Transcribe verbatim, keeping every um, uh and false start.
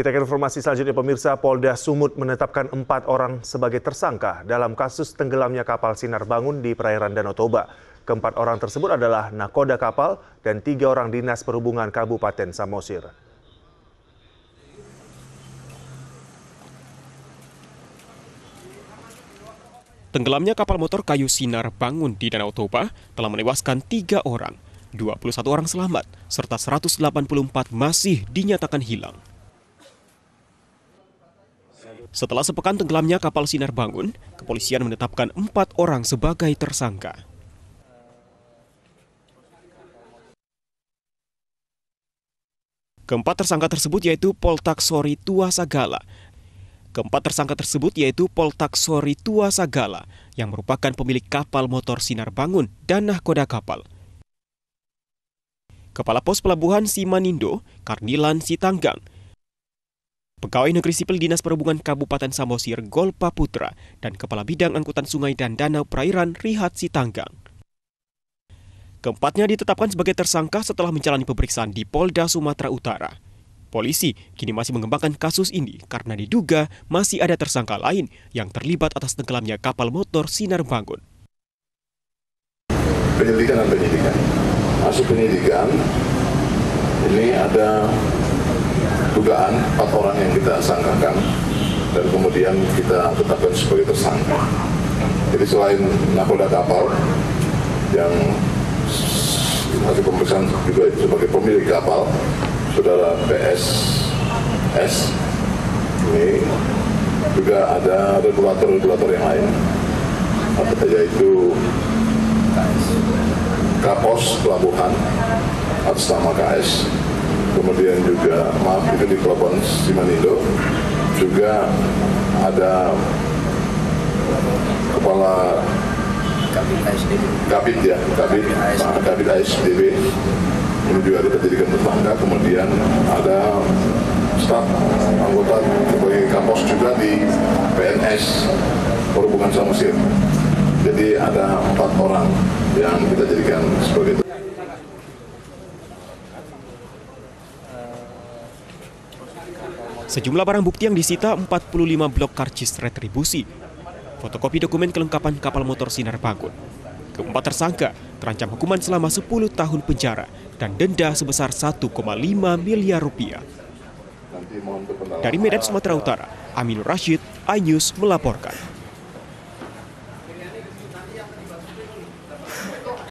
Kita ke informasi selanjutnya, pemirsa. Polda Sumut menetapkan empat orang sebagai tersangka dalam kasus tenggelamnya kapal Sinar Bangun di perairan Danau Toba. Keempat orang tersebut adalah nakoda kapal dan tiga orang dinas perhubungan Kabupaten Samosir. Tenggelamnya kapal motor kayu Sinar Bangun di Danau Toba telah menewaskan tiga orang, dua puluh satu orang selamat, serta seratus delapan puluh empat masih dinyatakan hilang. Setelah sepekan tenggelamnya kapal Sinar Bangun, kepolisian menetapkan empat orang sebagai tersangka. Keempat tersangka tersebut yaitu Poltak Sori Tuasagala. Keempat tersangka tersebut yaitu Poltak Sori Tuasagala yang merupakan pemilik kapal motor Sinar Bangun dan nahkoda kapal. Kepala Pos Pelabuhan Simanindo, Karnilan Sitanggang. Pegawai Negeri Sipil Dinas Perhubungan Kabupaten Samosir, Golpaputra, dan Kepala Bidang Angkutan Sungai dan Danau Perairan, Rihat Sitanggang. Keempatnya ditetapkan sebagai tersangka setelah menjalani pemeriksaan di Polda Sumatera Utara. Polisi kini masih mengembangkan kasus ini karena diduga masih ada tersangka lain yang terlibat atas tenggelamnya kapal motor Sinar Bangun. Penyelidikan dan penyidikan. Masuk penyidikan, ini ada dugaan empat orang yang kita sangkakan dan kemudian kita tetapkan sebagai tersangka. Jadi selain nakoda kapal yang hasil pemeriksaan juga sebagai pemilik kapal, saudara P S S ini juga ada regulator-regulator yang lain, yaitu Kapos Pelabuhan atas nama K S. Kemudian juga, maaf, itu di Pelabuhan Simanindo juga ada kepala Kapit ya, Kapit, Kapit A S D B ini juga kita jadikan tersangka. Kemudian ada staf anggota sebagai Kapos juga di P N S Perhubungan Samosir. Jadi ada empat orang yang kita jadikan sebagai sejumlah barang bukti yang disita empat puluh lima blok karcis retribusi, fotokopi dokumen kelengkapan kapal motor Sinar Bangun. Keempat tersangka terancam hukuman selama sepuluh tahun penjara dan denda sebesar satu koma lima miliar rupiah. Dari Medan, Sumatera Utara, Aminur Rashid, iNews melaporkan.